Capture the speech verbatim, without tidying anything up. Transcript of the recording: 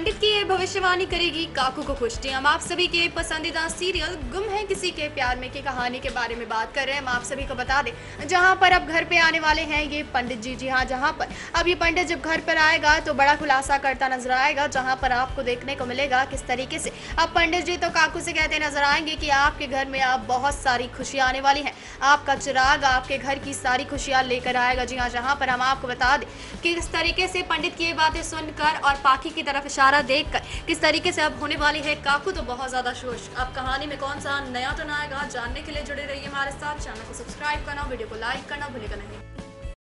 पंडित की ये भविष्यवाणी करेगी काकू को खुश। हम आप सभी के पसंदीदा सीरियल गुम है किसी के प्यार में की कहानी के बारे में बात कर रहे हैं। हम आप सभी को बता दें जहां पर अब घर पे आने वाले हैं ये पंडित जी। जी हाँ, जहां पर अब ये पंडित जब घर पर आएगा तो बड़ा खुलासा करता नजर आएगा, जहां पर आपको देखने को मिलेगा किस तरीके से अब पंडित जी तो काकू से कहते नजर आएंगे कि आपके घर में आप बहुत सारी खुशियाँ आने वाली है, आपका चिराग आपके घर की सारी खुशियाँ लेकर आएगा। जी हाँ, जहाँ पर हम आपको बता दें कि किस तरीके से पंडित की ये बातें सुनकर और पाखी की तरफ इशारा देखकर किस तरीके से अब होने वाली है काकू तो बहुत ज्यादा खुश। अब कहानी में कौन सा नया टर्न आएगा जानने के लिए जुड़े रहिए हमारे साथ। चैनल को सब्सक्राइब करना, वीडियो को लाइक करना भूलिएगा नहीं।